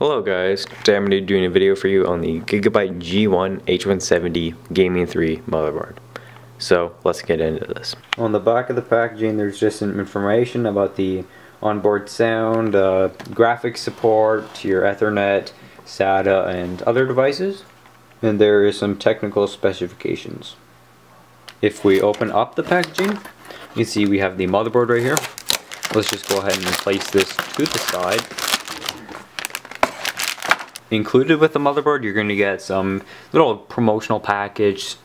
Hello guys, today I'm going to be doing a video for you on the Gigabyte G1 H170 Gaming 3 motherboard. So let's get into this. On the back of the packaging there's just some information about the onboard sound, graphics support, your Ethernet, SATA and other devices. And there is some technical specifications. If we open up the packaging, you can see we have the motherboard right here. Let's just go ahead and place this to the side. Included with the motherboard, you're going to get some little promotional packets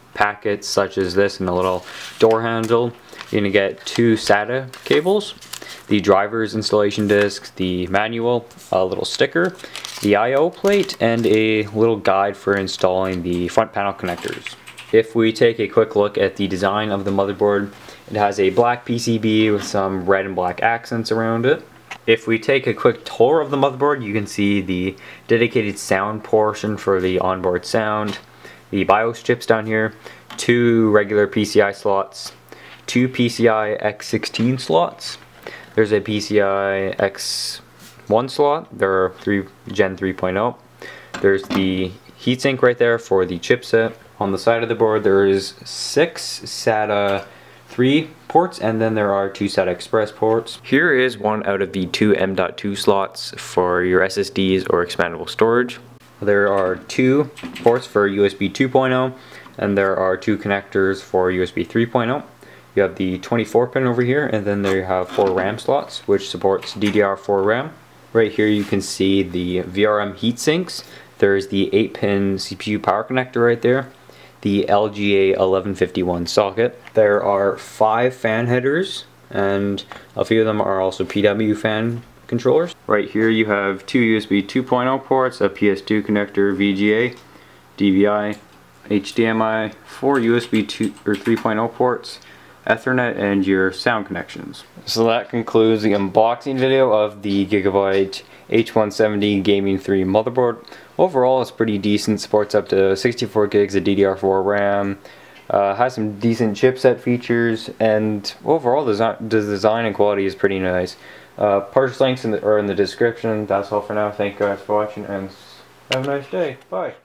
such as this and a little door handle. You're going to get two SATA cables, the driver's installation disc, the manual, a little sticker, the I/O plate, and a little guide for installing the front panel connectors. If we take a quick look at the design of the motherboard, it has a black PCB with some red and black accents around it. If we take a quick tour of the motherboard, you can see the dedicated sound portion for the onboard sound, the BIOS chips down here, two regular PCI slots, two PCI X16 slots, there's a PCI X1 slot, there are three Gen 3.0, there's the heatsink right there for the chipset. On the side of the board there is six SATA 3 ports and then there are two SATA Express ports. Here is one out of the two M.2 slots for your SSDs or expandable storage. There are two ports for USB 2.0 and there are two connectors for USB 3.0. You have the 24 pin over here and then there you have four RAM slots which supports DDR4 RAM. Right here you can see the VRM heatsinks. There's the 8-pin CPU power connector right there. The LGA 1151 socket. There are five fan headers and a few of them are also PW fan controllers. Right here you have two USB 2.0 ports, a PS2 connector, VGA, DVI, HDMI, four USB 3.0 ports, Ethernet, and your sound connections. So that concludes the unboxing video of the Gigabyte H170 Gaming 3 motherboard. Overall it's pretty decent, supports up to 64 gigs of DDR4 RAM, has some decent chipset features, and overall the design and quality is pretty nice. Purchase links are in the description. That's all for now. Thank you guys for watching and have a nice day. Bye.